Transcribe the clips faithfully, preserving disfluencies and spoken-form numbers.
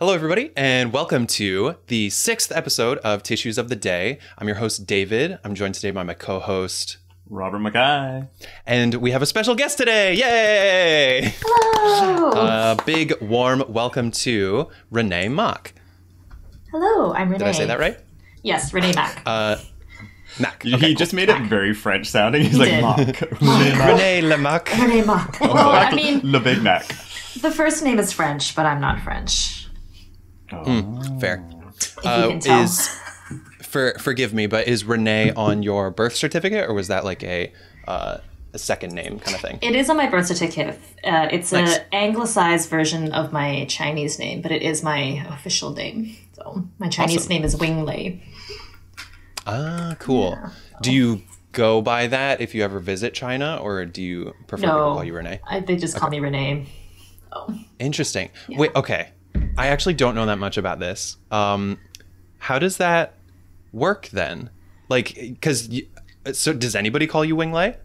Hello, everybody, and welcome to the sixth episode of Tissues of the Day. I'm your host, David. I'm joined today by my co-host, Robert Mackay. And we have a special guest today. Yay! Hello! A uh, big, warm welcome to Renée Mak. Hello, I'm Renée. Did I say that right? Yes, Renée Mak. Uh, Mac. Okay, he cool. just made Mac. it very French sounding. He's he like, Mac. Renée Le Mac. Renée Mak. Well, I mean, Le Big Mac. The first name is French, but I'm not French. Oh. Mm, fair. Uh, is for forgive me, but is Renée on your birth certificate, or was that like a uh, a second name kind of thing? It is on my birth certificate. Uh, it's nice. An anglicized version of my Chinese name, but it is my official name. So my Chinese awesome. name is Wing Lei. Ah, cool. Yeah. Do you go by that if you ever visit China, or do you prefer no, to call you Renée? I, they just okay. call me Renée. So. Interesting. Yeah. Wait. Okay. I actually don't know that much about this. Um, how does that work then? Like, because, so does anybody call you Wing Lei?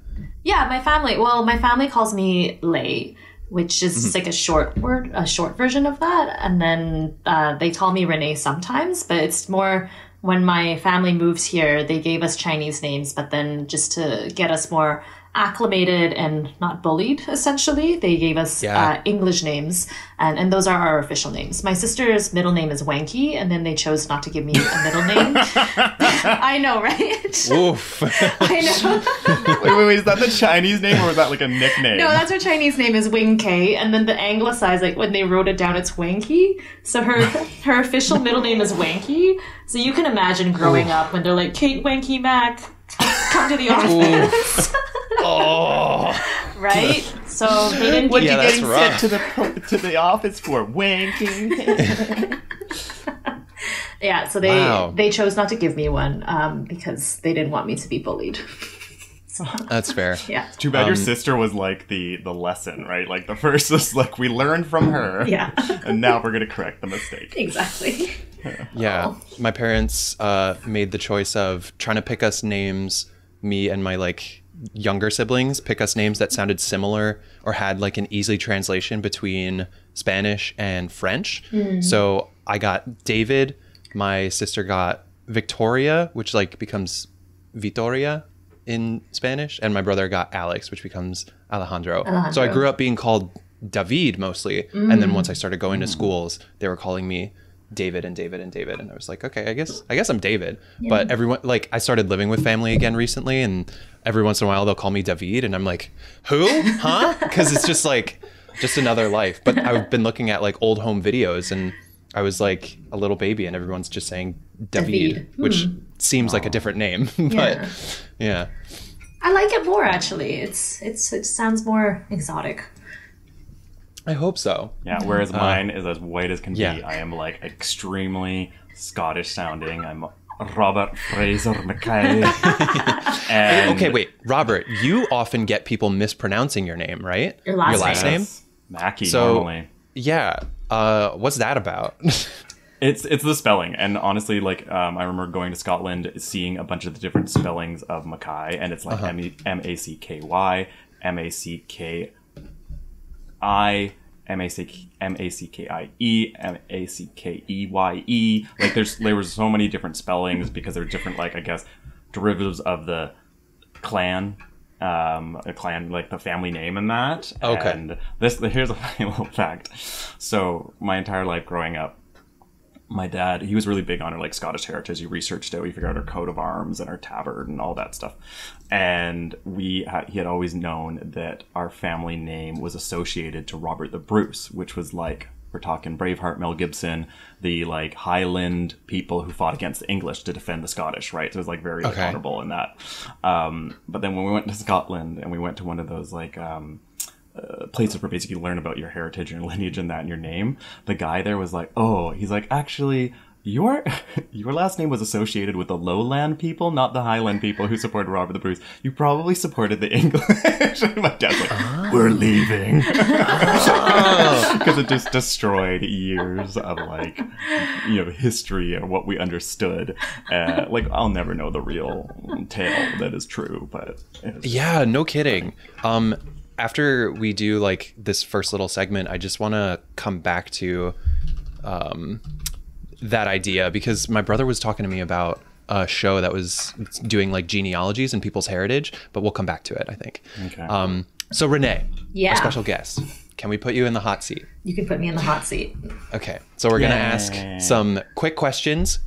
Yeah, my family. Well, my family calls me Lei, which is mm-hmm. like a short word, a short version of that. And then uh, they call me Renée sometimes, but it's more when my family moves here, they gave us Chinese names, but then just to get us more acclimated and not bullied, essentially, they gave us yeah. uh, English names, and, and those are our official names. My sister's middle name is Wanky, and then they chose not to give me a middle name. I know, right? Oof. I know. wait, wait, wait, is that the Chinese name, or is that like a nickname? No, that's her Chinese name is Wing Kei, and then the anglicized, like when they wrote it down, it's Wanky. So her her official middle name is Wanky. So you can imagine growing Ooh. up when they're like, Kate Wanky Mac, come to the office. Oh, right. So they didn't. What yeah, you getting rough. sent to the to the office for wanking? yeah. So they wow. they chose not to give me one um, because they didn't want me to be bullied. So, that's fair. Yeah. Too bad um, your sister was like the the lesson, right? Like the first was like we learned from her. Yeah. And now we're gonna correct the mistake. Exactly. Yeah. Oh. My parents uh, made the choice of trying to pick us names. Me and my like. younger siblings pick us names that sounded similar or had like an easy translation between Spanish and French. Mm. So I got David, my sister got Victoria, which like becomes Vitoria in Spanish, and my brother got Alex, which becomes Alejandro. Alejandro. So I grew up being called David mostly. Mm. And then once I started going mm. to schools, they were calling me David and David and David, and I was like, okay, I guess I guess I'm David. Yeah. But everyone, like, I started living with family again recently, and every once in a while they'll call me David, and I'm like, who? Huh? Because it's just like just another life. But I've been looking at like old home videos, and I was like a little baby, and everyone's just saying David, David. which mm. seems Aww. like a different name, but yeah. yeah, I like it more actually. It's it's it sounds more exotic. I hope so. Yeah, whereas mine uh, is as white as can yeah. be. I am like extremely Scottish sounding. I'm Robert Fraser Mackay. and... Okay, wait. Robert, you often get people mispronouncing your name, right? Your last, your last name? Yes. Mackey, so, normally. Yeah. Uh, what's that about? It's it's the spelling, and honestly, like um, I remember going to Scotland, seeing a bunch of the different spellings of Mackay, and it's like uh-huh. M A C K Y, M A C K I M A C K M A C K I E M A C K E Y E. Like there's there were so many different spellings because they're different, like I guess derivatives of the clan, um, a clan like the family name and that. Okay. And this here's a funny little fact. So my entire life growing up, my dad, he was really big on our like Scottish heritage. He researched it. We figured out our coat of arms and our tabard and all that stuff. And we ha he had always known that our family name was associated to Robert the Bruce, which was like, we're talking Braveheart, Mel Gibson, the like Highland people who fought against the English to defend the Scottish, right? So it was like very okay. honorable in that. Um, but then when we went to Scotland and we went to one of those like... Um, Uh, places where basically you learn about your heritage and your lineage and that and your name, the guy there was like, oh, he's like, actually your your last name was associated with the lowland people, not the highland people who supported Robert the Bruce. You probably supported the English. My dad's like, oh. we're leaving. Because it just destroyed years of like, you know, history and what we understood. Uh, like, I'll never know the real tale that is true, but... Yeah, no kidding. Um... After we do like this first little segment, I just want to come back to um, that idea because my brother was talking to me about a show that was doing like genealogies and people's heritage, but we'll come back to it, I think. Okay. Um, so Renee, yeah. our special guest, can we put you in the hot seat? You can put me in the hot seat. Okay, so we're Yay. gonna ask some quick questions.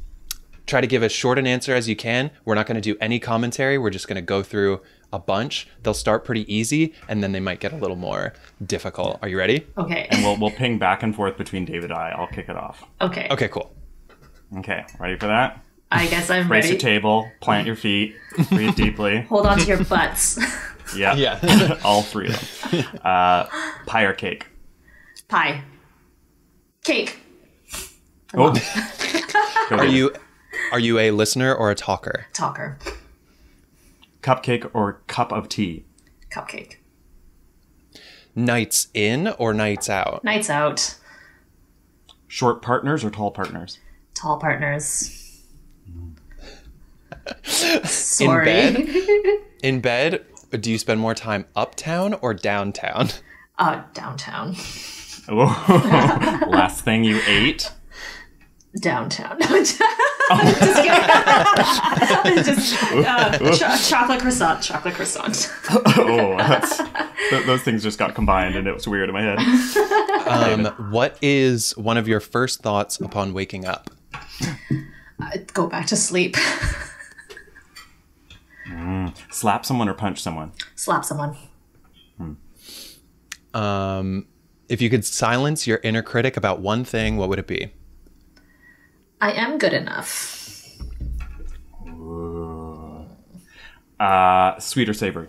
Try to give as short an answer as you can. We're not gonna do any commentary. We're just gonna go through a bunch. They'll start pretty easy and then they might get a little more difficult. Are you ready? Okay. And we'll, we'll ping back and forth between Dave and I. I'll kick it off. Okay. Okay, cool. Okay, ready for that? I guess I'm Brace ready. Brace your table, plant your feet, breathe deeply. Hold on to your butts. Yeah. Yeah. All three of them. Uh, pie or cake? Pie. Cake. Oh. Are you... Are you a listener or a talker? Talker. Cupcake or cup of tea? Cupcake. Nights in or nights out? Nights out. Short partners or tall partners? Tall partners. Sorry. In bed? In bed, do you spend more time uptown or downtown? Uh, downtown. Oh, last thing you ate? Downtown. Oh. Just, just uh, cho chocolate croissant, chocolate croissant. Oh, that's, th those things just got combined and it was weird in my head. Um, what is one of your first thoughts upon waking up? Uh, go back to sleep. Mm. Slap someone or punch someone? Slap someone. Mm. Um, if you could silence your inner critic about one thing, what would it be? I am good enough. Uh, sweet or savory?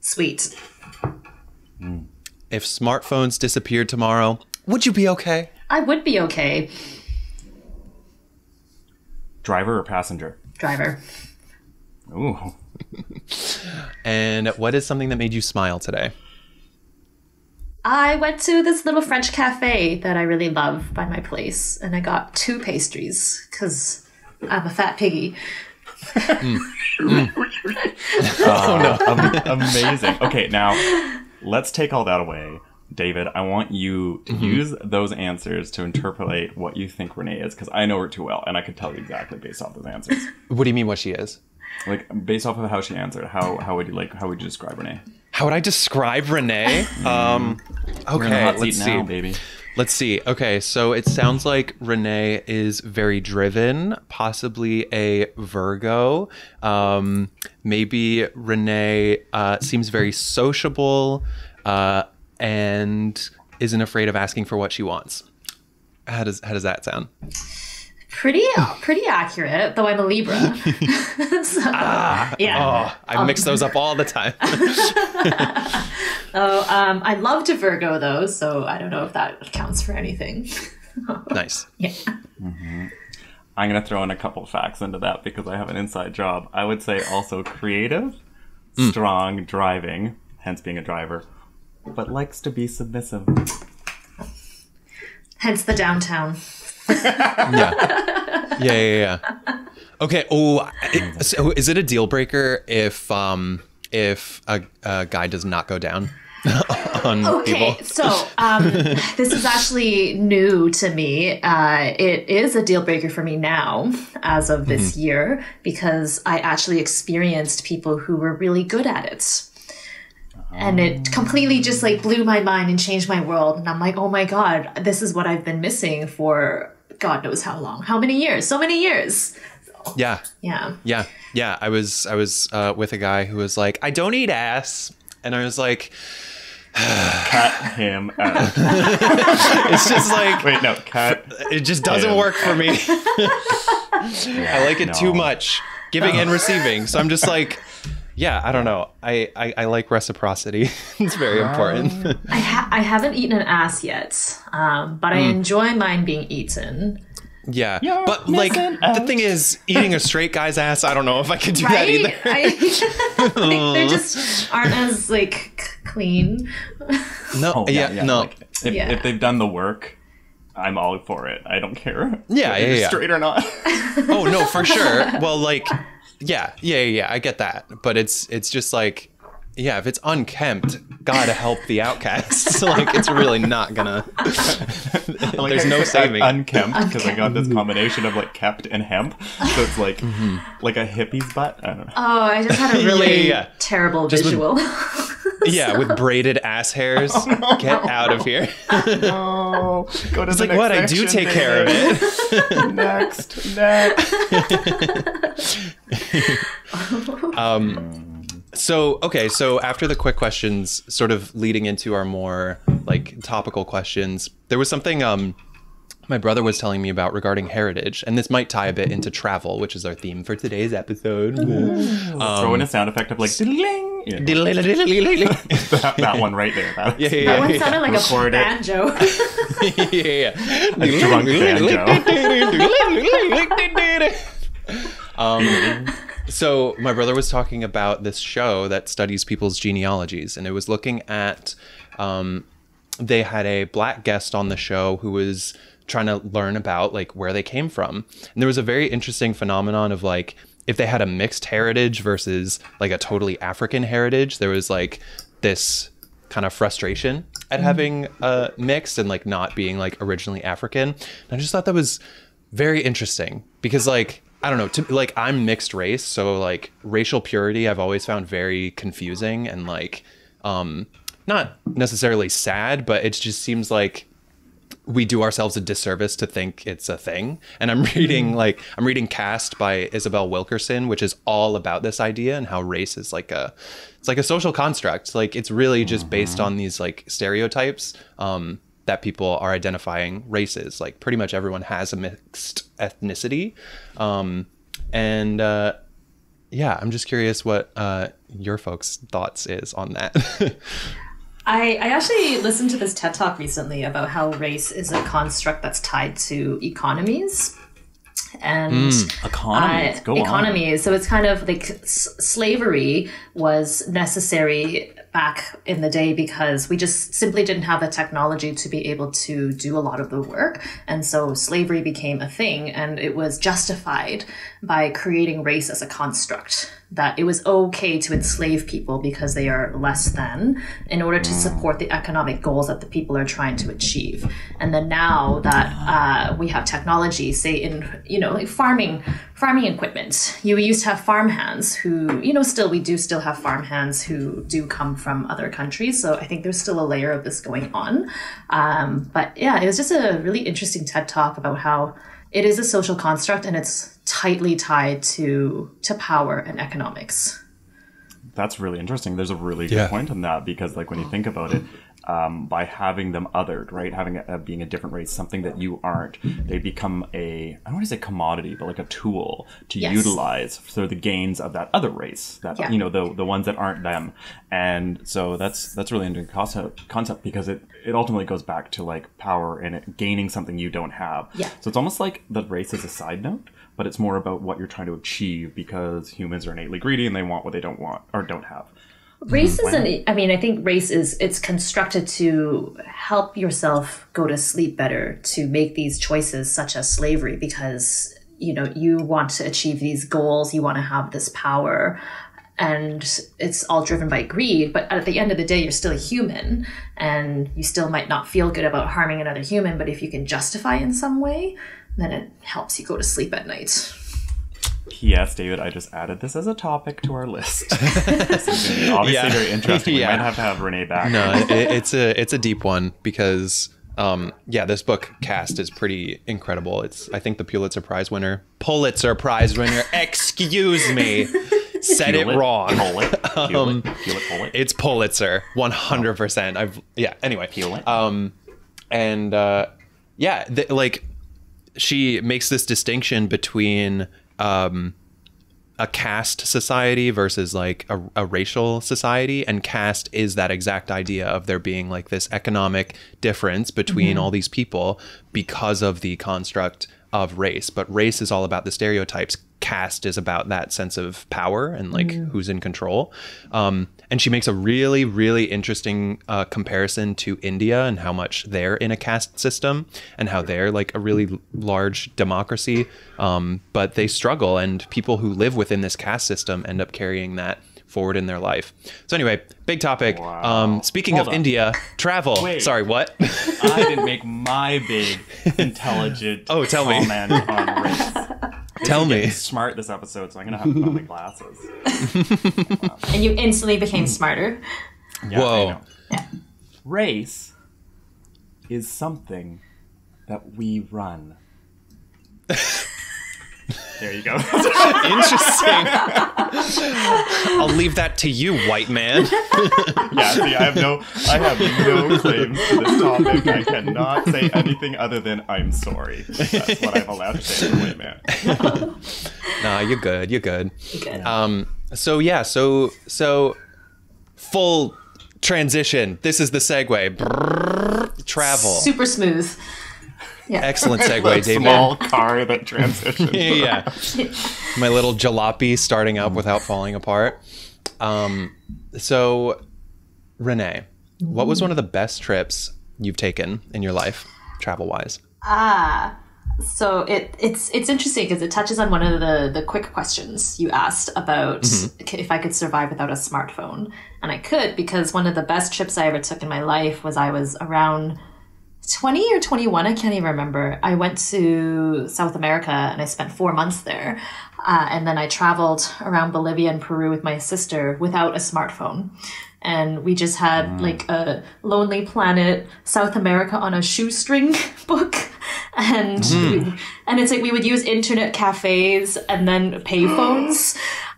Sweet. Mm. If smartphones disappeared tomorrow, would you be okay? I would be okay. Driver or passenger? Driver. Ooh. And what is something that made you smile today? I went to this little French cafe that I really love by my place, and I got two pastries because I'm a fat piggy. Mm. Mm. Oh, no. Am amazing. Okay, now let's take all that away. David, I want you to mm-hmm. use those answers to interpolate what you think Renee is, because I know her too well, and I could tell you exactly based off those answers. What do you mean what she is? Like, based off of how she answered, how, how would you like, how would you describe Renee? How would I describe Renee? Um, okay, let's see, now, baby. Let's see. Okay, so it sounds like Renee is very driven, possibly a Virgo. Um, maybe Renee uh, seems very sociable uh, and isn't afraid of asking for what she wants. How does how does that sound? Pretty, pretty accurate. Though I'm a Libra. So, ah, yeah. Oh, I um, mix those up all the time. Oh, um, I loved a Virgo though, so I don't know if that counts for anything. Nice. Yeah. Mm-hmm. I'm gonna throw in a couple facts into that because I have an inside job. I would say also creative, mm. strong, driving, hence being a driver, but likes to be submissive. Hence the downtown. Yeah. Yeah, yeah, yeah. Okay. Oh, it, so is it a deal breaker if um if a, a guy does not go down on okay, people? So um, this is actually new to me. Uh, it is a deal breaker for me now, as of this mm-hmm. year, because I actually experienced people who were really good at it. And it completely just like blew my mind and changed my world. And I'm like, oh my God, this is what I've been missing for God knows how long. How many years? So many years. So, yeah. Yeah. Yeah. Yeah. I was, I was uh, with a guy who was like, I don't eat ass. And I was like, cut him out. It's just like, wait, no, cut. It just doesn't him. work for me. Yeah, I like it no. too much. Giving oh. and receiving. So I'm just like, yeah, I don't know. I, I, I like reciprocity. It's very important. Um, I, ha I haven't eaten an ass yet, um, but mm. I enjoy mine being eaten. Yeah, You're but like out. the thing is, eating a straight guy's ass, I don't know if I could do right? that either. I, like, they just aren't as like clean. No, oh, yeah, yeah, no. Like, if, yeah. if they've done the work, I'm all for it. I don't care. Yeah, yeah, yeah. Straight or not. Oh no, for sure. Well, like. Yeah, yeah, yeah, I get that. But it's it's just like Yeah, if it's unkempt, gotta help the outcasts. Like, it's really not gonna. Like, there's no saving unkempt because I got this combination of like kept and hemp, so it's like mm-hmm. like a hippie's butt. I don't know. Oh, I just had a really yeah, yeah. terrible just visual. With, yeah, so. With braided ass hairs. Oh, no, Get no, out no. of here. No, go to it's the like next what I do take thing. Care of it. Next, next. um. So, okay, so after the quick questions, sort of leading into our more like topical questions, there was something um, my brother was telling me about regarding heritage, and this might tie a bit into travel, which is our theme for today's episode. Mm-hmm. um, Throw in a sound effect of like, diddling. Yeah. that, that one right there. That, yeah, yeah, that one yeah, sounded yeah. like Record a banjo. yeah, yeah. banjo. um... So my brother was talking about this show that studies people's genealogies, and it was looking at, um, they had a black guest on the show who was trying to learn about like where they came from. And there was a very interesting phenomenon of like, if they had a mixed heritage versus like a totally African heritage, there was like this kind of frustration at mm-hmm. having uh, mixed and like not being like originally African. And I just thought that was very interesting because like, I don't know, to, like I'm mixed race, so like racial purity I've always found very confusing and like um, not necessarily sad, but it just seems like we do ourselves a disservice to think it's a thing. And I'm reading like, I'm reading Caste by Isabel Wilkerson, which is all about this idea and how race is like a, it's like a social construct. Like it's really just based on these like stereotypes um, that people are identifying races. Like pretty much everyone has a mixed ethnicity. Um, and uh, yeah, I'm just curious what uh, your folks' thoughts is on that. I, I actually listened to this TED Talk recently about how race is a construct that's tied to economies. And mm, economies, uh, go economies. On. So it's kind of like s slavery was necessary back in the day because we just simply didn't have the technology to be able to do a lot of the work. And so slavery became a thing, and it was justified by creating race as a construct, that it was okay to enslave people because they are less than in order to support the economic goals that the people are trying to achieve. And then now that uh, we have technology, say in, you know, like farming, farming equipment, you used to have farmhands who, you know, still, we do still have farmhands who do come from other countries. So I think there's still a layer of this going on. Um, but yeah, it was just a really interesting TED Talk about how it is a social construct and it's tightly tied to to power and economics. That's really interesting. There's a really good yeah. point on that, because like when you think about it, um, by having them othered, right, having a, being a different race, something that you aren't, they become a, I don't want to say commodity, but like a tool to yes. utilize for the gains of that other race, that yeah. you know, the the ones that aren't them. And so that's that's really interesting concept, concept because it it ultimately goes back to like power and it, gaining something you don't have. Yeah. So it's almost like the race is a side note, but it's more about what you're trying to achieve, because humans are innately greedy and they want what they don't want or don't have. Race is an, I mean, I think race is, it's constructed to help yourself go to sleep better, to make these choices such as slavery, because, you know, you want to achieve these goals, you want to have this power, and it's all driven by greed. But at the end of the day, you're still a human, and you still might not feel good about harming another human, but if you can justify in some way, then it helps you go to sleep at night. P S. David, I just added this as a topic to our list. Obviously yeah. very interesting. We yeah. might have to have Renee back. No, it, it's a it's a deep one, because um, yeah, this book Caste is pretty incredible. It's I think the Pulitzer Prize winner, Pulitzer Prize winner. Excuse me, said Pulitzer, it wrong. Pulitzer, um, Pulitzer, Pulitzer. It's Pulitzer, one hundred percent. I've yeah. Anyway, Pulitzer. Um, and uh, yeah, the, like she makes this distinction between um a caste society versus like a, a racial society, and caste is that exact idea of there being like this economic difference between mm-hmm. all these people because of the construct of race. But race is all about the stereotypes. Caste is about that sense of power and like mm-hmm. who's in control. Um and she makes a really really interesting uh comparison to India and how much they're in a caste system and how they're like a really large democracy, um but they struggle, and people who live within this caste system end up carrying that forward in their life. So anyway, big topic. Wow. Um, speaking Hold of on. India, travel. Wait. Sorry, what? I didn't make my big intelligent oh, tell comment me. on race. Tell me. Smart this episode, so I'm gonna have to put on my glasses. And you instantly became smarter. Yeah, Whoa. Yeah. Race is something that we run. There you go. Interesting. I'll leave that to you, white man. Yeah, see, I have no, I have no claims to this topic. I cannot say anything other than I'm sorry. That's what I'm allowed to say to a white man. Nah, you're good. You're good. You're good. Um. So yeah. So so, full transition. This is the segue. Brrr, travel. Super smooth. Yeah. Excellent segue, David. Small car that transitions. Yeah, yeah. My little jalopy starting up without falling apart. Um, so, Renee, what was one of the best trips you've taken in your life, travel-wise? Ah, so it, it's it's interesting because it touches on one of the, the quick questions you asked about mm-hmm. if I could survive without a smartphone. And I could, because one of the best trips I ever took in my life was I was around twenty or twenty-one, I can't even remember. I went to South America and I spent four months there. Uh, and then I traveled around Bolivia and Peru with my sister without a smartphone. And we just had mm. like a Lonely Planet South America on a shoestring book. And, mm. we, and it's like we would use internet cafes and then pay phones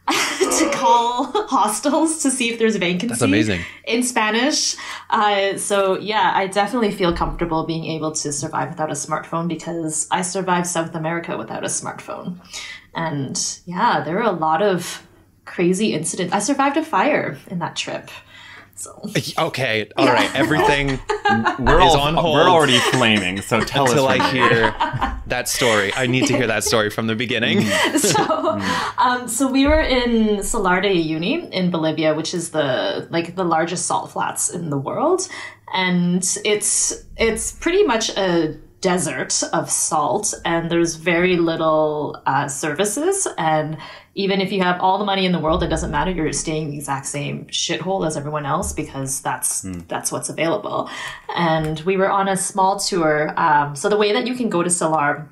to call hostels to see if there's vacancy. That's amazing. In Spanish. Uh, so yeah, I definitely feel comfortable being able to survive without a smartphone because I survived South America without a smartphone. And yeah, there were a lot of crazy incidents. I survived a fire in that trip. So. Okay, all right, everything we're is all, on hold. We're already flaming, so tell Until us. Until I hear that story. I need to hear that story from the beginning. So, um, so we were in Salar de Uyuni in Bolivia, which is the like the largest salt flats in the world. And it's it's pretty much a desert of salt, and there's very little uh, services, and even if you have all the money in the world, it doesn't matter. You're staying in the exact same shithole as everyone else because that's mm. that's what's available. And we were on a small tour. Um, so the way that you can go to Salar,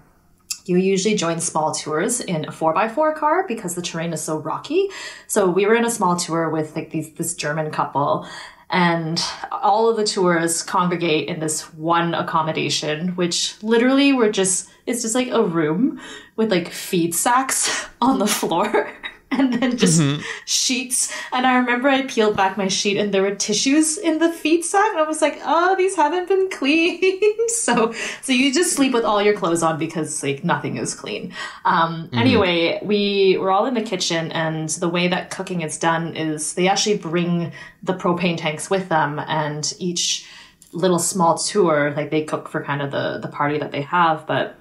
you usually join small tours in a four by four car because the terrain is so rocky. So we were in a small tour with like these this German couple. And all of the tours congregate in this one accommodation, which literally we're just, it's just like a room with like feed sacks on the floor and then just mm-hmm. sheets. And I remember I peeled back my sheet and there were tissues in the feed sack. And I was like, oh, these haven't been cleaned. so so you just sleep with all your clothes on because like nothing is clean. Um, mm-hmm. Anyway, we were all in the kitchen, and the way that cooking is done is they actually bring the propane tanks with them, and each little small tour, like they cook for kind of the, the party that they have. But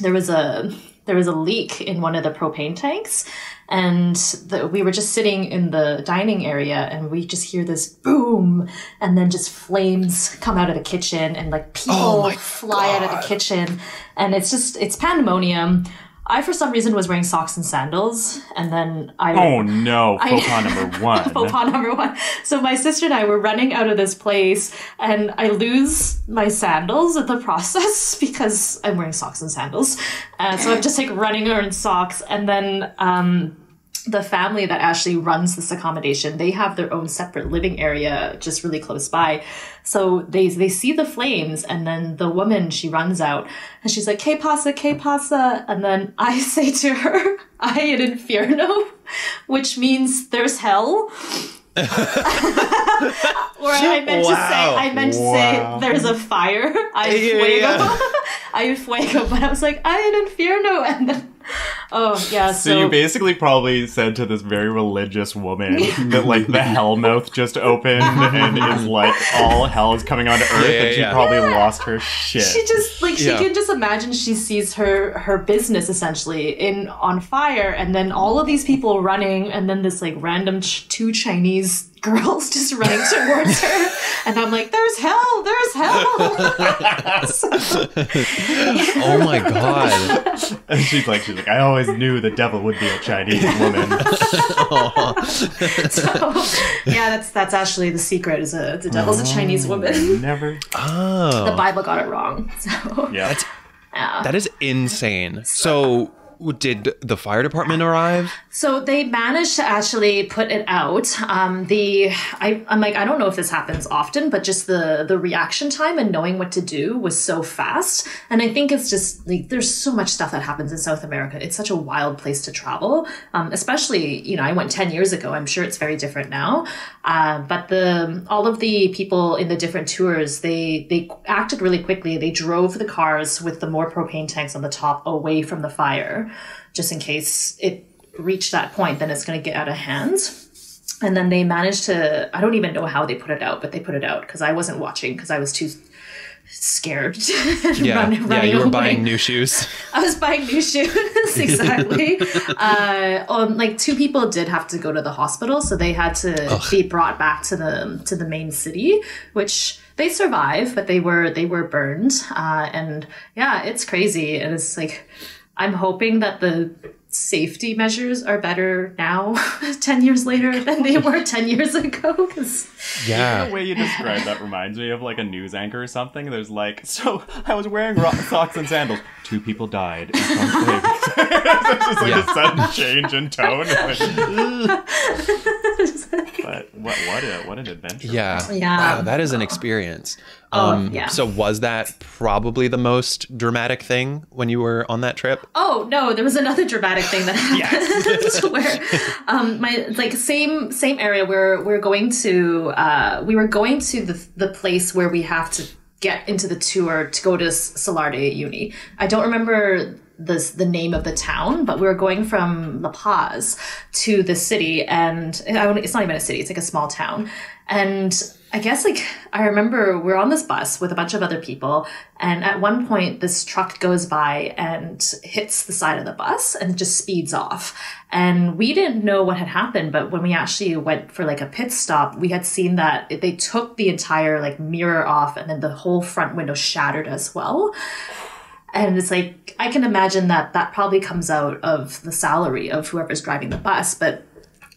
there was a... There was a leak in one of the propane tanks, and the, we were just sitting in the dining area, and we just hear this boom, and then just flames come out of the kitchen, and like people oh fly God. out of the kitchen, and it's just it's pandemonium. I, for some reason, was wearing socks and sandals, and then I... Oh, no. Faux pas number one. Faux pas number one. So my sister and I were running out of this place, and I lose my sandals in the process because I'm wearing socks and sandals. Uh, so I'm just, like, running around in socks, and then... Um, the family that actually runs this accommodation, they have their own separate living area just really close by. So they they see the flames, and then the woman, she runs out and she's like, "Que pasa, que pasa?" And then I say to her, "I in Infierno," which means there's hell. Or I meant wow. to say, I meant wow. to say there's a fire. I yeah, fuego. Yeah. I fuego, but I was like, "I in Infierno," and then Oh, yeah. So, so you basically probably said to this very religious woman that, like, the hell mouth just opened and is like, all hell is coming onto Earth, yeah, and she yeah. probably yeah. lost her shit. She just, like, she yeah. can just imagine she sees her, her business, essentially, in on fire, and then all of these people running, and then this, like, random ch- two Chinese girls just running towards her, and I'm like, there's hell, there's hell. So, yeah. Oh my God. And she's like, she's like, I always knew the devil would be a Chinese woman. So, yeah, that's that's actually the secret. Is a the devil's oh, a Chinese woman. Never. Oh. The Bible got it wrong. So yeah, that's, yeah. that is insane. So. Did the fire department arrive? So they managed to actually put it out. Um, the I, I'm like, I don't know if this happens often, but just the the reaction time and knowing what to do was so fast. And I think it's just like there's so much stuff that happens in South America. It's such a wild place to travel, um, especially, you know, I went ten years ago. I'm sure it's very different now. Uh, but the all of the people in the different tours, they they acted really quickly. They drove the cars with the more propane tanks on the top away from the fire, just in case it reached that point, then it's going to get out of hand. And then they managed to, I don't even know how they put it out, but they put it out because I wasn't watching because I was too scared. yeah, run, run yeah you were away. Buying new shoes. I was buying new shoes, exactly. uh, um, like two people did have to go to the hospital, so they had to Ugh. be brought back to the to the main city, which they survived, but they were, they were burned. Uh, and yeah, it's crazy. And it's like, I'm hoping that the safety measures are better now, ten years later, than they were ten years ago. Yeah. The way you describe that reminds me of like a news anchor or something. There's like, so I was wearing rock socks and sandals. Two people died. It's just like yeah. a sudden change in tone. But what, what, a, what an adventure. Yeah. yeah. Wow, that is an experience. Um, oh, yeah. So was that probably the most dramatic thing when you were on that trip? Oh, no, there was another dramatic thing that happened where um, my like same same area where we're going to uh, we were going to the, the place where we have to get into the tour to go to Salar de Uyuni. I don't remember this, the name of the town, but we were going from La Paz to the city, and it's not even a city. It's like a small town. And I guess, like, I remember we're on this bus with a bunch of other people, and at one point this truck goes by and hits the side of the bus and just speeds off. And we didn't know what had happened, but when we actually went for like a pit stop, we had seen that they took the entire like mirror off, and then the whole front window shattered as well. And it's like, I can imagine that that probably comes out of the salary of whoever's driving the bus, but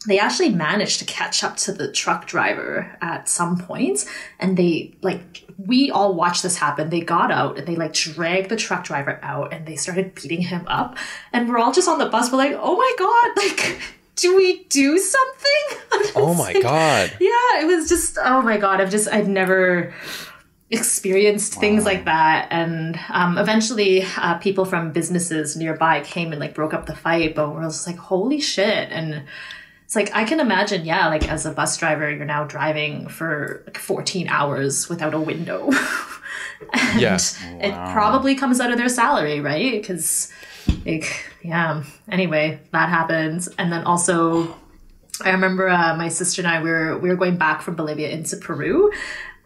they actually managed to catch up to the truck driver at some point. And they, like, we all watched this happen. They got out and they, like, dragged the truck driver out and they started beating him up. And we're all just on the bus. We're like, oh, my God, like, do we do something? Oh, my like, God. Yeah, it was just, oh, my God. I've just, I'd never experienced wow. things like that. And um, eventually uh, people from businesses nearby came and, like, broke up the fight. But we're just like, holy shit. And it's like, I can imagine, yeah, like as a bus driver, you're now driving for like fourteen hours without a window. and yeah. wow. It probably comes out of their salary, right? Because, like, yeah. Anyway, that happens. And then also, I remember uh, my sister and I, we were, we were going back from Bolivia into Peru.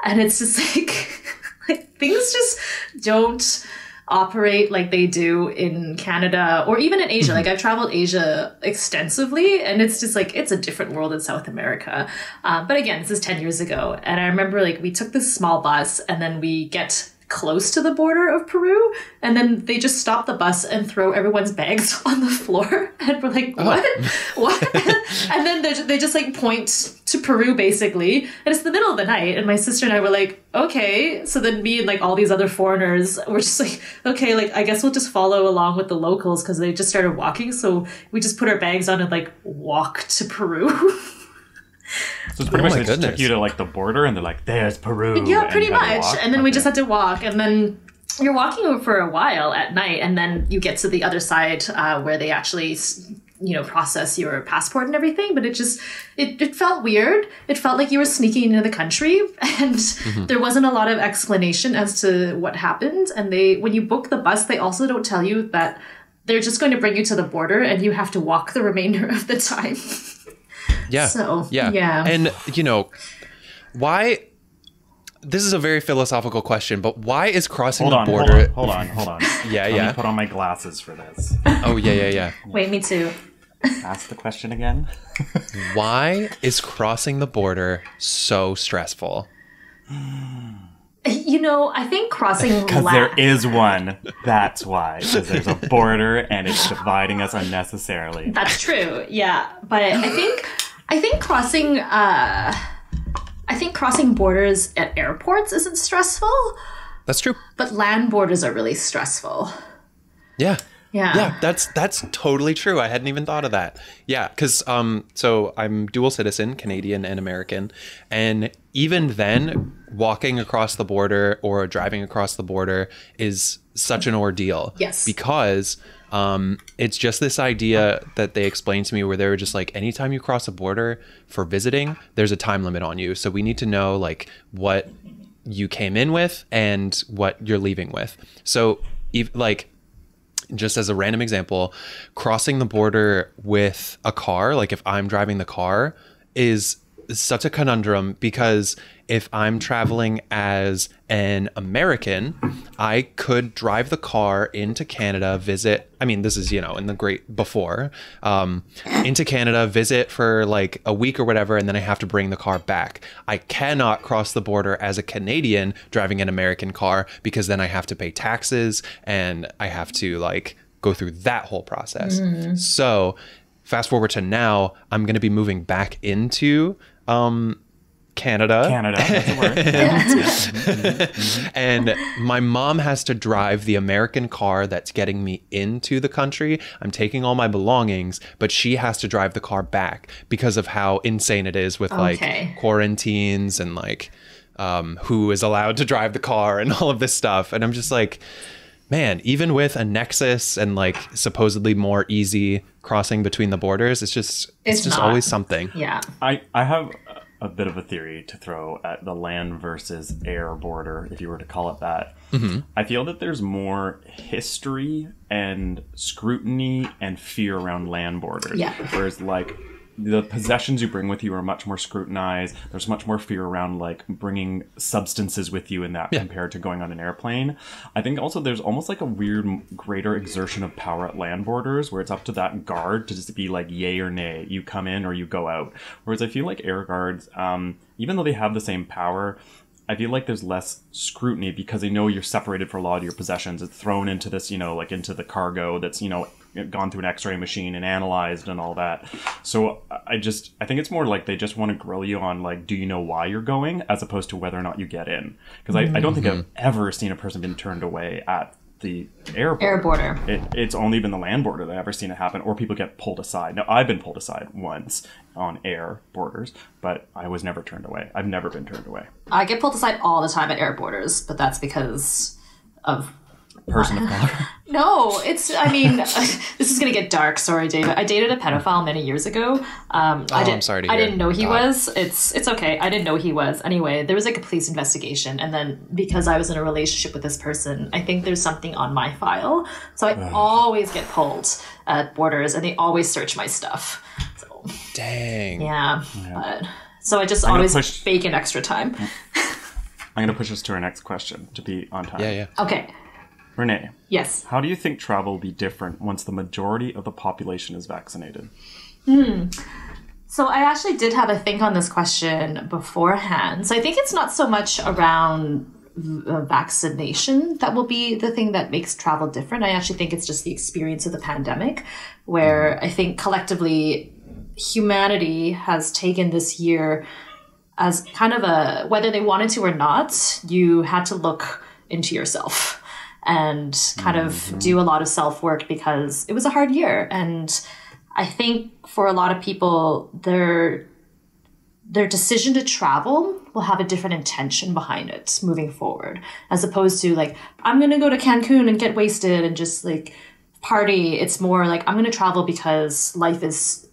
And it's just like, like things just don't operate like they do in Canada or even in Asia. Like, I've traveled Asia extensively, and it's just like, it's a different world in South America. Uh, but again, this is ten years ago. And I remember, like, we took this small bus, and then we get close to the border of Peru, and then they just stop the bus and throw everyone's bags on the floor. And we're like, what? Oh. What? And then they they just like point to Peru, basically. And it's the middle of the night. And my sister and I were like, okay. So then me and like all these other foreigners were just like, okay, like, I guess we'll just follow along with the locals because they just started walking. So we just put our bags on and like walk to Peru. So it's pretty oh much they just took you to like the border and they're like, there's Peru. Yeah, pretty and much. And then okay. we just had to walk, and then you're walking for a while at night, and then you get to the other side uh, where they actually, you know, process your passport and everything. But it just, it, it felt weird. It felt like you were sneaking into the country, and mm-hmm. there wasn't a lot of explanation as to what happened. And they, when you book the bus, they also don't tell you that they're just going to bring you to the border and you have to walk the remainder of the time. Yeah. So, yeah. yeah. And, you know, why? This is a very philosophical question, but why is crossing hold the on, border? Hold on, hold on, hold on. yeah, Let yeah. me put on my glasses for this. Oh, yeah, yeah, yeah. Wait, me too. Ask the question again. Why is crossing the border so stressful? You know, I think crossing... Because there is one. That's why. Because there's a border and it's dividing us unnecessarily. That's true. Yeah. But I think I think crossing... Uh, I think crossing borders at airports isn't stressful. That's true. But land borders are really stressful. Yeah. Yeah. Yeah, that's that's totally true. I hadn't even thought of that. Yeah, because um, so I'm dual citizen, Canadian and American. And even then, walking across the border or driving across the border is such an ordeal. Yes. Because um, it's just this idea that they explained to me where they were just like, anytime you cross a border for visiting, there's a time limit on you. So we need to know like what you came in with and what you're leaving with. So if, like... just as a random example, crossing the border with a car, like if I'm driving the car, is such a conundrum because if I'm traveling as an American, I could drive the car into Canada, visit, I mean, this is, you know, in the great before, um, into Canada, visit for like a week or whatever, and then I have to bring the car back. I cannot cross the border as a Canadian driving an American car because then I have to pay taxes and I have to like go through that whole process. Mm-hmm. So fast forward to now, I'm going to be moving back into, um, Canada. Canada. That's a word. Yeah. And my mom has to drive the American car that's getting me into the country. I'm taking all my belongings, but she has to drive the car back because of how insane it is with okay. like quarantines and like um, who is allowed to drive the car and all of this stuff. And I'm just like, man, even with a nexus and like supposedly more easy crossing between the borders, it's just it's, it's just not. always something. Yeah. I, I have a bit of a theory to throw at the land versus air border, if you were to call it that. Mm-hmm. I feel that there's more history and scrutiny and fear around land borders. Yeah. Whereas like the possessions you bring with you are much more scrutinized. There's much more fear around like bringing substances with you in that yeah. compared to going on an airplane. I think also there's almost like a weird greater exertion of power at land borders where it's up to that guard to just be like yay or nay. You come in or you go out. Whereas I feel like air guards, um, even though they have the same power, I feel like there's less scrutiny because they know you're separated for a lot of your possessions. It's thrown into this, you know, like into the cargo that's, you know, gone through an x-ray machine and analyzed and all that. So I just, I think it's more like they just want to grill you on like, do you know why you're going as opposed to whether or not you get in? Because I, mm-hmm. I don't think I've ever seen a person been turned away at the airport. Air border. It, it's only been the land border that I've ever seen it happen, or people get pulled aside. Now, I've been pulled aside once on air borders, but I was never turned away. I've never been turned away. I get pulled aside all the time at air borders, but that's because of... person of color. No, it's, I mean, this is going to get dark. Sorry, David. I dated a pedophile many years ago. Um, oh, I didn't, I'm sorry to I hear. didn't know he God. was. It's it's okay. I didn't know he was. Anyway, there was like a police investigation. And then because I was in a relationship with this person, I think there's something on my file. So I oh. always get pulled at borders and they always search my stuff. So, Dang. Yeah. yeah. But, so I just I'm always push... fake an extra time. I'm going to push us to our next question to be on time. Yeah, yeah. Okay. Renee, yes. How do you think travel will be different once the majority of the population is vaccinated? Hmm. So I actually did have a think on this question beforehand. So I think it's not so much around vaccination that will be the thing that makes travel different. I actually think it's just the experience of the pandemic, where I think collectively humanity has taken this year as kind of a, whether they wanted to or not, you had to look into yourself and kind mm-hmm. of do a lot of self-work because it was a hard year. And I think for a lot of people, their their decision to travel will have a different intention behind it moving forward, as opposed to like, I'm going to go to Cancun and get wasted and just like party. It's more like, I'm going to travel because life is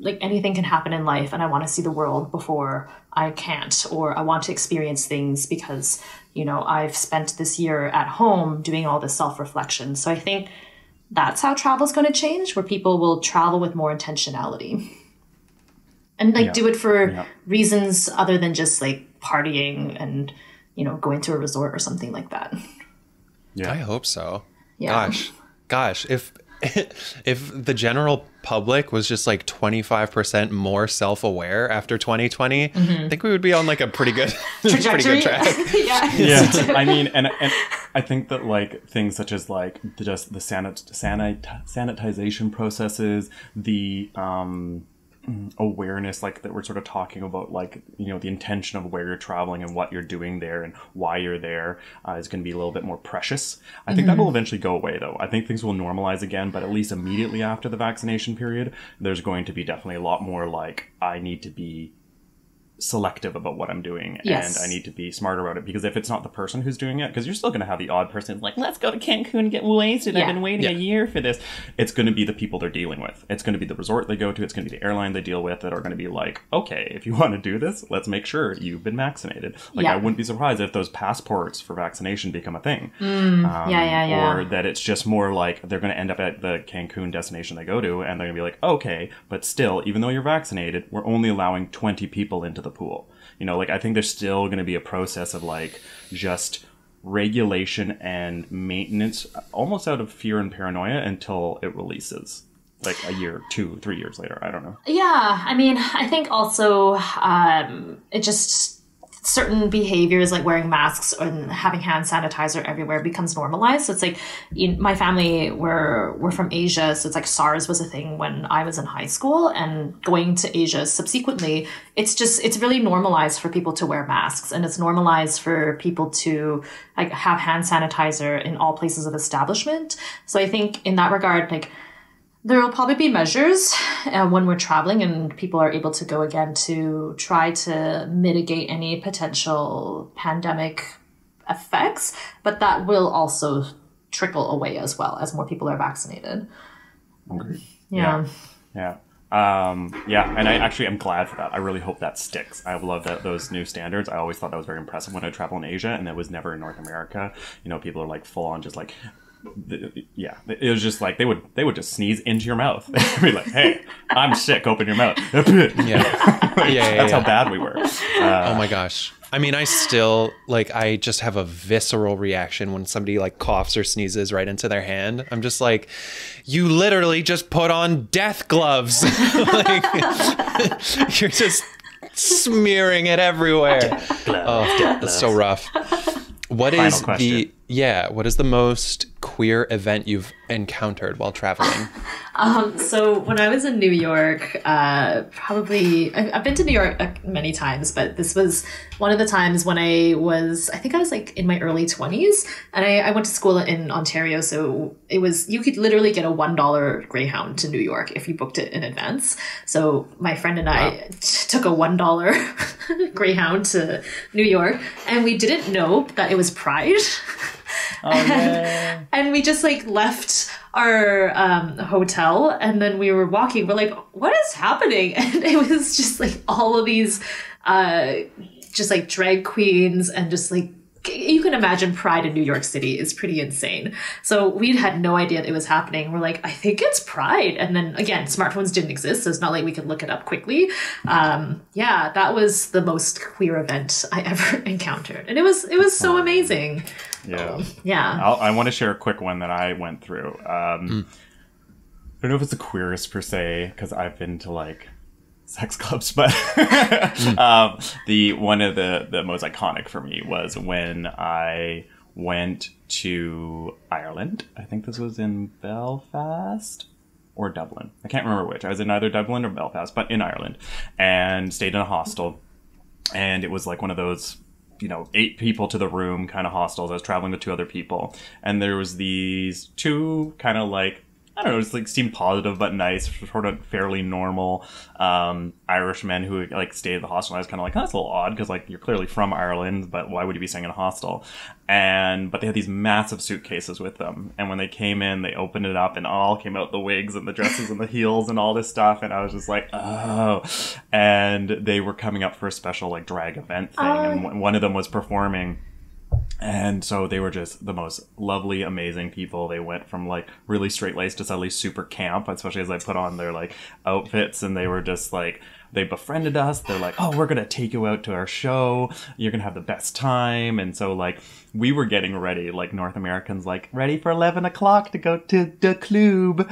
like anything can happen in life and I want to see the world before I can't, or I want to experience things because you know, I've spent this year at home doing all this self-reflection. So I think that's how travel is going to change, where people will travel with more intentionality and like yeah. do it for yeah. reasons other than just like partying and, you know, going to a resort or something like that. Yeah, I hope so. Yeah. Gosh, gosh, if if the general public was just like twenty-five percent more self-aware after twenty twenty, mm-hmm. I think we would be on like a pretty good pretty good track. yeah. yeah. I mean, and, and I think that like things such as like the, just the sanit sanit sanitization processes, the um awareness like that we're sort of talking about, like, you know, the intention of where you're traveling and what you're doing there and why you're there uh, is going to be a little bit more precious. I mm-hmm. think that will eventually go away, though. I think things will normalize again, but at least immediately after the vaccination period, there's going to be definitely a lot more like, I need to be selective about what I'm doing, yes. and I need to be smarter about it, because if it's not the person who's doing it, because you're still going to have the odd person like, let's go to Cancun and get wasted, yeah. I've been waiting yeah. a year for this. It's going to be the people they're dealing with. It's going to be the resort they go to. It's going to be the airline they deal with that are going to be like, okay, if you want to do this, let's make sure you've been vaccinated. Like, yeah. I wouldn't be surprised if those passports for vaccination become a thing. Mm, um, yeah, yeah, yeah. Or that it's just more like they're going to end up at the Cancun destination they go to, and they're going to be like, okay, but still, even though you're vaccinated, we're only allowing twenty people into the pool. You know, like, I think there's still going to be a process of like just regulation and maintenance, almost out of fear and paranoia, until it releases like a year, two, three years later. I don't know. Yeah. I mean, I think also um, it just certain behaviors like wearing masks and having hand sanitizer everywhere becomes normalized. So it's like, you know, my family were, were from Asia. So it's like SARS was a thing when I was in high school, and going to Asia subsequently, it's just, it's really normalized for people to wear masks, and it's normalized for people to like have hand sanitizer in all places of establishment. So I think in that regard, like, there will probably be measures uh, when we're traveling and people are able to go again to try to mitigate any potential pandemic effects, but that will also trickle away as well as more people are vaccinated. Okay. Yeah. Yeah. Yeah. Um, yeah. And I actually am glad for that. I really hope that sticks. I love that those new standards. I always thought that was very impressive when I travel in Asia, and that was never in North America. You know, people are like full on just like, yeah, it was just like they would they would just sneeze into your mouth. They'd be like, "Hey, I'm sick. Open your mouth." yeah. Like, yeah, yeah, that's yeah. how bad we were. Uh, oh my gosh! I mean, I still like I just have a visceral reaction when somebody like coughs or sneezes right into their hand. I'm just like, you literally just put on death gloves. like, you're just smearing it everywhere. Death gloves. Oh, death gloves. That's so rough. What Final is question. the yeah? What is the most queer event you've encountered while traveling? um, so when I was in New York, uh, probably I, I've been to New York many times, but this was one of the times when I was I think I was like in my early twenties, and I, I went to school in Ontario, so it was you could literally get a one dollar Greyhound to New York if you booked it in advance. So my friend and wow. I took a one dollar Greyhound to New York, and we didn't know that it was Pride. Oh, and, and we just like left our um, hotel, and then we were walking. We're like, what is happening? And it was just like all of these uh, just like drag queens, and just like, you can imagine Pride in New York City is pretty insane. So we had no idea that it was happening. We're like, I think it's Pride. And then again, smartphones didn't exist, so it's not like we could look it up quickly. Um, yeah, that was the most queer event I ever encountered. And it was it was so amazing. Yeah. Um, yeah. I'll, I want to share a quick one that I went through. Um, mm. I don't know if it's the queerest per se, because I've been to like sex clubs, but um, the one of the, the most iconic for me was when I went to Ireland. I think this was in Belfast or Dublin. I can't remember which. I was in either Dublin or Belfast, but in Ireland, and stayed in a hostel. And it was like one of those, you know, eight people to the room kind of hostels. I was traveling with two other people, and there was these two kind of like, I don't know, just like seemed positive but nice, sort of fairly normal um, Irishmen who like stayed at the hostel. And I was kind of like, oh, that's a little odd, because like you're clearly from Ireland, but why would you be staying in a hostel? And but they had these massive suitcases with them, and when they came in, they opened it up, and all came out the wigs and the dresses and the heels and all this stuff, and I was just like, oh. And they were coming up for a special like drag event thing, uh... and one of them was performing. And so they were just the most lovely, amazing people. They went from like really straight-laced to suddenly super camp, especially as I put on their like outfits, and they were just like, they befriended us. They're like, oh, we're going to take you out to our show. You're going to have the best time. And so like we were getting ready, like North Americans, like ready for eleven o'clock to go to the club.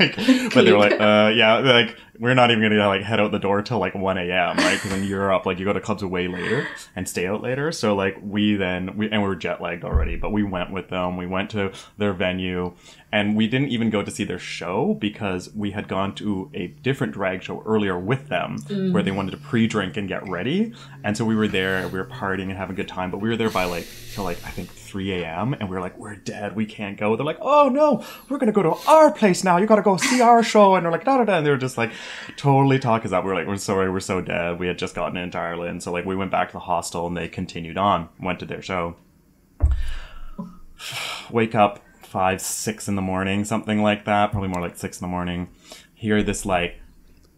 Like, but they were like, uh, yeah, like we're not even going to like head out the door till like one a m Right. Because in Europe, like you go to clubs way later and stay out later. So like we then we and we were jet lagged already, but we went with them. We went to their venue and we didn't even go to see their show because we had gone to a different drag show earlier with them mm. where they wanted to pre-drink and get ready. And so we were there, we were partying and having a good time, but we were there by like till like, I think three a m and we were like, we're dead, we can't go. They're like, oh no, we're going to go to our place now. You got to go see our show. And they're like, da da da. And they were just like totally talking us up. We were like, we're sorry, we're so dead. We had just gotten into Ireland. So like we went back to the hostel and they continued on, went to their show. Wake up five, six in the morning, something like that. Probably more like six in the morning. Hear this like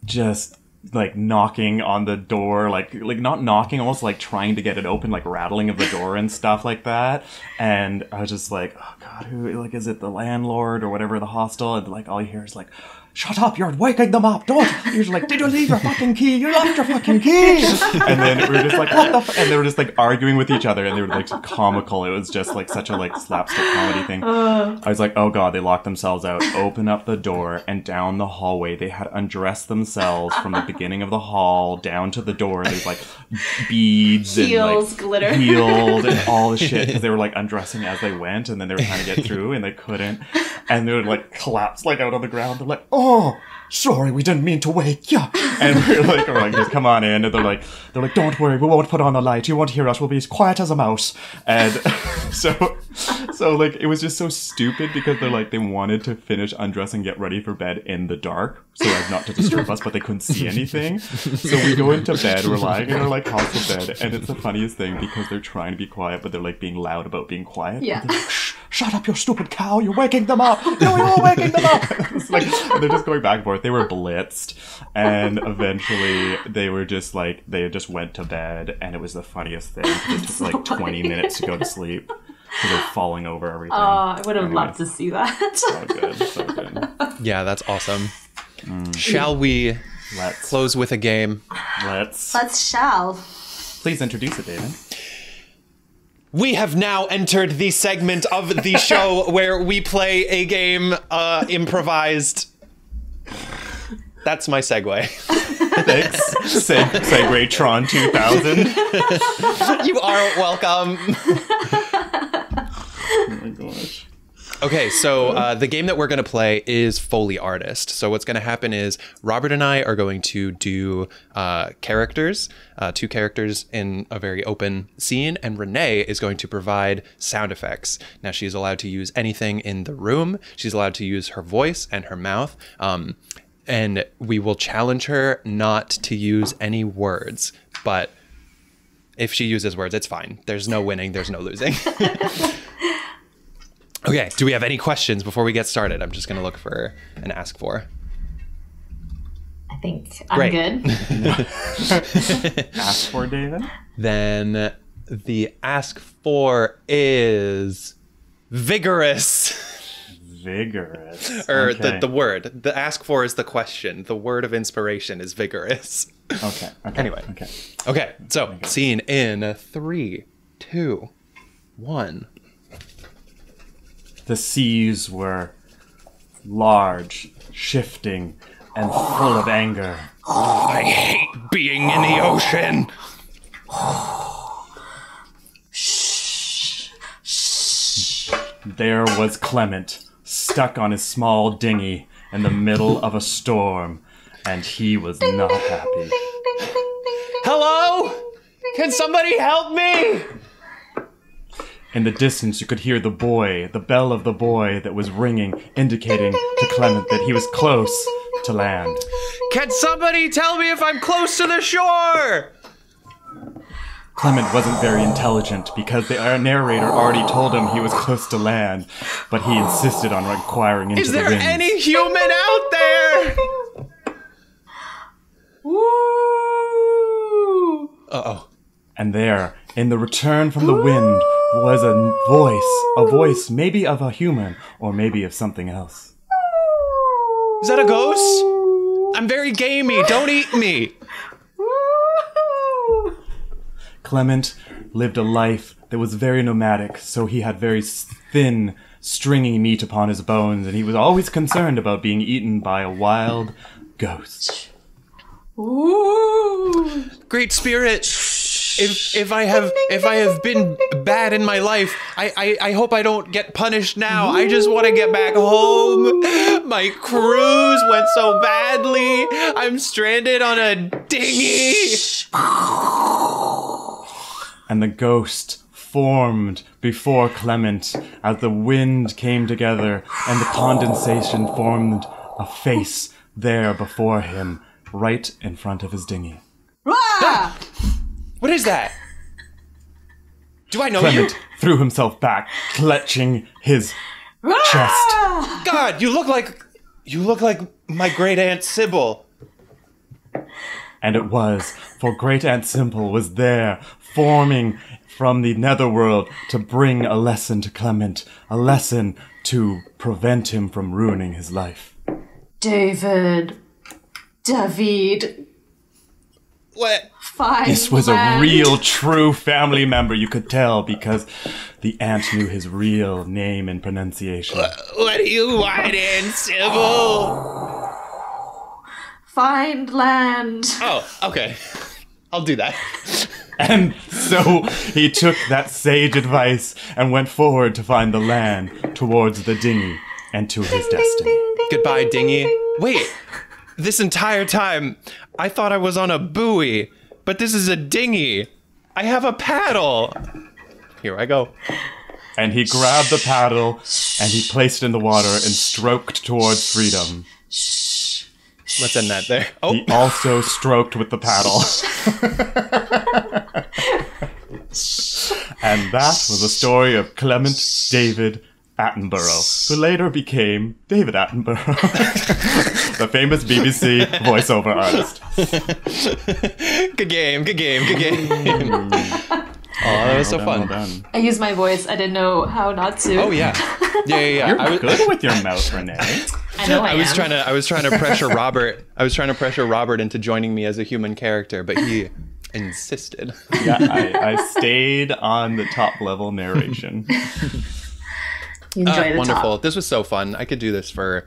just like knocking on the door, like like not knocking, almost like trying to get it open, like rattling of the door and stuff like that. And I was just like, oh god, who, like, is it the landlord or whatever, the hostel? And like all you hear is like, shut up, you're waking them up, don't. You're just like, did you leave your fucking key? You left your fucking key. And then we were just like, what the f-? And they were just like arguing with each other and they were like comical. It was just like such a like slapstick comedy thing. Uh, I was like, oh god, they locked themselves out, open up the door, and down the hallway they had undressed themselves from the beginning of the hall down to the door. There's like beads, heels, and like glitter, heels and all the shit, because they were like undressing as they went and then they were trying to get through and they couldn't. And they would like collapse like out on the ground. They're like, oh, oh, sorry, we didn't mean to wake you. And we're like, we're like, just come on in. And they're like, they're like, don't worry, we won't put on a light. You won't hear us. We'll be as quiet as a mouse. And so, so like, it was just so stupid because they're like, they wanted to finish undressing, get ready for bed in the dark, so as not to disturb us, but they couldn't see anything. So we go into bed, we're lying in our like hostel bed, and it's the funniest thing because they're trying to be quiet, but they're like being loud about being quiet. Yeah. And they're like, shh, shut up, you stupid cow, you're waking them up. No, you're waking them up. It's like, and they're just going back and forth. They were blitzed. And eventually they were just like, they just went to bed, and it was the funniest thing. It took like twenty minutes to go to sleep. They're falling over everything. Oh, I would have loved to see that. So good, so good. Yeah, that's awesome. Mm. Shall we Let's. close with a game? Let's. Let's shall. Please introduce it, David. We have now entered the segment of the show where we play a game uh, improvised. That's my segue. Thanks. Seg- Segwaytron two thousand. You are welcome. Oh my gosh. Okay, so uh, the game that we're going to play is Foley Artist. So what's going to happen is Robert and I are going to do uh, characters, uh, two characters in a very open scene, and Renee is going to provide sound effects. Now, she's allowed to use anything in the room. She's allowed to use her voice and her mouth, um, and we will challenge her not to use any words, but if she uses words, it's fine. There's no winning. There's no losing. Okay, do we have any questions before we get started? I'm just going to look for and ask for. I think I'm Great. good. Ask for, David. Then the ask for is vigorous. Vigorous. Or okay. the, the word. The ask for is the question. The word of inspiration is vigorous. Okay. okay. Anyway. Okay. Okay, so okay. Scene in three, two, one. The seas were large, shifting, and full of anger. I hate being in the ocean. There was Clement, stuck on his small dinghy in the middle of a storm, and he was not happy. Hello? Can somebody help me? In the distance, you could hear the buoy, the bell of the buoy that was ringing, indicating to Clement that he was close to land. Can somebody tell me if I'm close to the shore? Clement wasn't very intelligent because the narrator already told him he was close to land, but he insisted on inquiring into the wind. Is there any human out there? Woo! Uh-oh. And there, in the return from the wind, was a voice, a voice maybe of a human or maybe of something else. Is that a ghost? I'm very gamey, don't eat me. Clement lived a life that was very nomadic, so he had very thin, stringy meat upon his bones, and he was always concerned about being eaten by a wild ghost. Ooh. Great spirit, if if I have if I have been bad in my life, I I, I hope I don't get punished now. Ooh. I just want to get back home. My cruise went so badly. I'm stranded on a dinghy. And the ghost formed before Clement as the wind came together and the condensation formed a face there before him, right in front of his dinghy. Ah! What is that? Do I know Clement you? Threw himself back, clutching his ah! chest. God, you look like you look like my great aunt Sybil. And it was, for great aunt Sybil was there, forming from the netherworld to bring a lesson to Clement, a lesson to prevent him from ruining his life. David, David. What? Fine. This was a real, true family member. You could tell because the aunt knew his real name and pronunciation. What do you want, Aunt Sybil? Oh. Find land. Oh, okay. I'll do that. And so he took that sage advice and went forward to find the land towards the dinghy and to his destiny. Goodbye, dinghy. Wait, this entire time, I thought I was on a buoy, but this is a dinghy. I have a paddle. Here I go. And he grabbed the paddle and he placed it in the water and stroked towards freedom. Let's end that there. Oh. He also stroked with the paddle. And that was the story of Clement David Attenborough, who later became David Attenborough, the famous B B C voiceover artist. Good game, good game, good game. Oh, that was so fun. I used my voice. I didn't know how not to. Oh, yeah. Yeah, yeah, yeah. You're I was good with your mouth, Renee. I know I, I was am. trying to I was trying to pressure Robert I was trying to pressure Robert into joining me as a human character, but he insisted. Yeah, I, I stayed on the top level narration. You enjoy uh, the wonderful. Top. This was so fun. I could do this for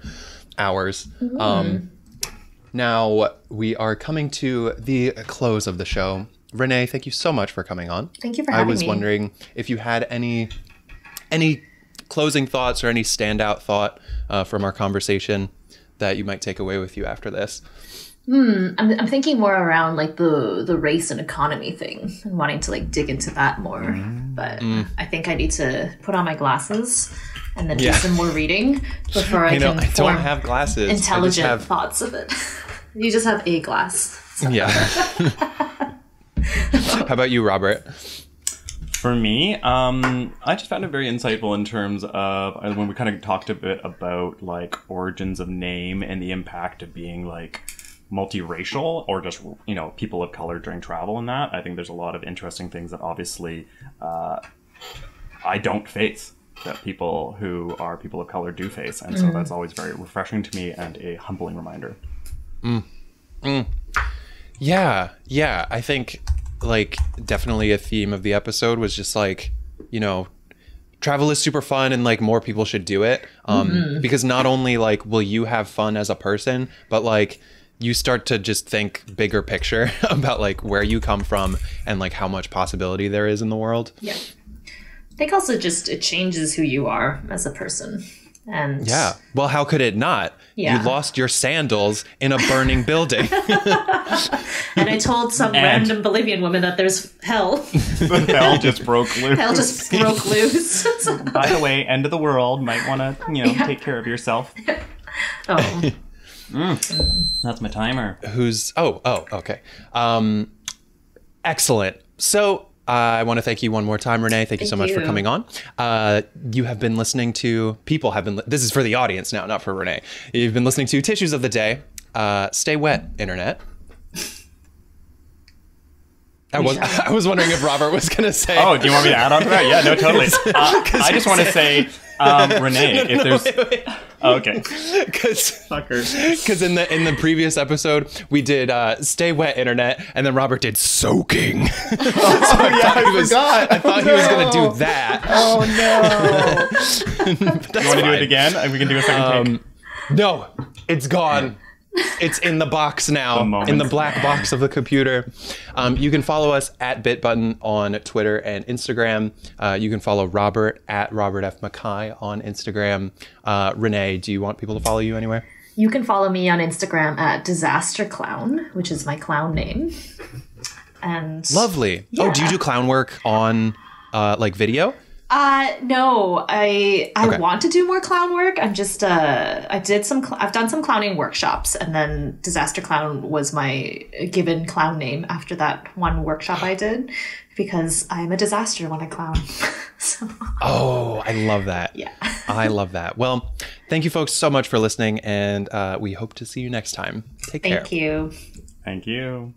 hours. Mm. Um, now we are coming to the close of the show. Renee, thank you so much for coming on. Thank you for having me. I was me. wondering if you had any any closing thoughts or any standout thought uh, from our conversation that you might take away with you after this? Hmm. I'm, I'm thinking more around like the, the race and economy thing and wanting to like dig into that more. Mm. But mm. I think I need to put on my glasses and then yeah. do some more reading before I you know, can I form don't have glasses. intelligent have... thoughts of it. You just have a glass. So. Yeah. How about you, Robert? For me, um, I just found it very insightful in terms of when we kind of talked a bit about like origins of name and the impact of being like multiracial or just, you know, people of color during travel and that. I think there's a lot of interesting things that obviously uh, I don't face that people who are people of color do face. And mm. so that's always very refreshing to me and a humbling reminder. Mm. Mm. Yeah, yeah, I think... like definitely a theme of the episode was just like, you know, travel is super fun and like more people should do it, um mm-hmm. because not only like will you have fun as a person, but like you start to just think bigger picture about like where you come from and like how much possibility there is in the world. Yeah, I think also just it changes who you are as a person. And yeah, well, how could it not? Yeah. You lost your sandals in a burning building. And I told some and random Bolivian woman that there's hell. Hell just broke loose. Hell just broke loose. By the way, end of the world. Might want to, you know, yeah. take care of yourself. Oh. Mm. That's my timer. Who's, oh, oh, okay. Um, excellent. So... Uh, I want to thank you one more time, Renee. Thank you thank so much you. for coming on. Uh, you have been listening to, people have been, li this is for the audience now, not for Renee. You've been listening to Tissues of the Day. Uh, stay wet, internet. I was I was wondering if Robert was going to say. Oh, do you want me to add on to that? Yeah, no, totally. Uh, I just want to say, um, Renee, no, no, if there's. Wait, wait. Oh, okay. Because in the in the previous episode we did uh, stay wet internet, and then Robert did soaking. Oh, so I yeah, I was, forgot. I thought oh, no. he was going to do that. Oh no! You want fine. to do it again? And we can do a second um, take. No, it's gone. It's in the box now, the in the black box of the computer. Um, you can follow us at Bit Button on Twitter and Instagram. Uh, you can follow Robert at Robert F. Mackay on Instagram. Uh, Renee, do you want people to follow you anywhere? You can follow me on Instagram at Disaster Clown, which is my clown name. And lovely. Yeah. Oh, do you do clown work on uh, like video? Uh, no, I, I okay. want to do more clown work. I'm just, uh, I did some, cl- I've done some clowning workshops, and then Disaster Clown was my given clown name after that one workshop I did, because I'm a disaster when I clown. so. Oh, I love that. Yeah. I love that. Well, thank you folks so much for listening, and, uh, we hope to see you next time. Take care. Thank you. Thank you.